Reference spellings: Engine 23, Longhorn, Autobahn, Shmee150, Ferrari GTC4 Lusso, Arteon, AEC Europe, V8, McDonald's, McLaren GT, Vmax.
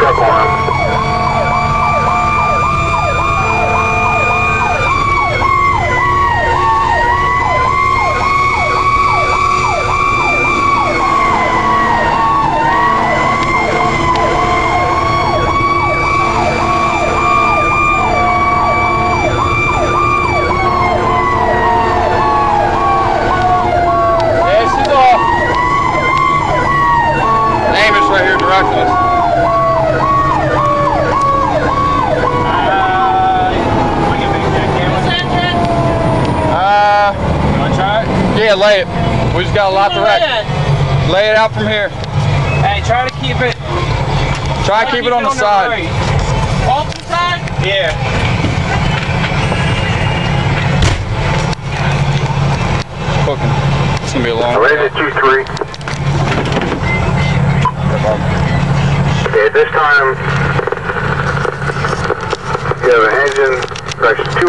truck one. Yeah, lay it. We just got a lot to wreck. Lay it out from here. Hey, try to keep it. Try to keep it on the side. Off the side? Yeah. Fucking. It's gonna be a long one. Ready to 2-3. Okay, at this time, you have an engine, correction, 2.